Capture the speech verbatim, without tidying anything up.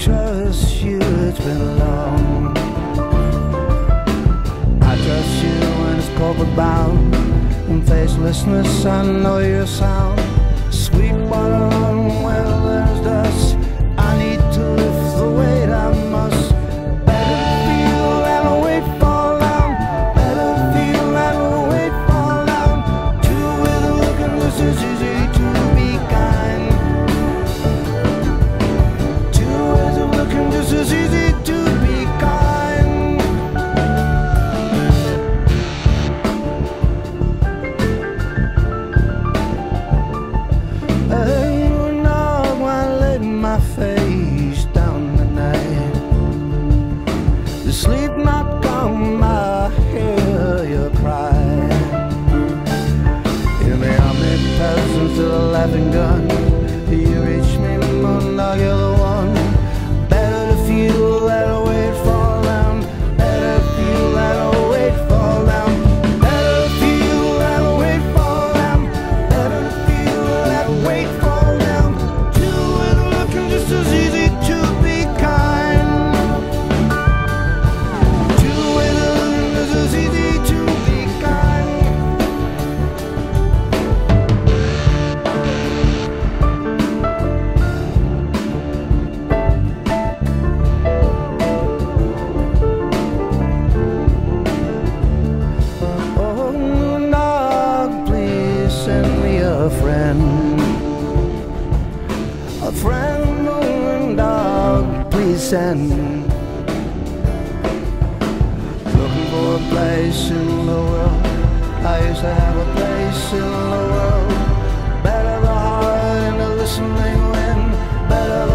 trust you, it's been long. I trust you when it's corporate bound. In facelessness I know your sound. Sweet butter on where there's dust. I need to lift the weight I must. Better feel and wait for long. Better feel and wait for long. Two with a look and listen is easy to be kind. Two with a look and this is easy to be kind. And now I lay my face down the night. The sleep not come, I hear your cry. In the omnipresence of the laughing gun, you reach me, moon, now you're the one. Better to feel that way for them. Better to feel that way for them. Better to feel that way for them. Better to feel that way for them. Two with a look and just as easy to be kind. Two with a look and just as easy to be kind. Oh, now please send me a friend. A friend, moon dog, please send. Looking for a place in the world. I used to have a place in the world. Better the heart and the listening wind. Better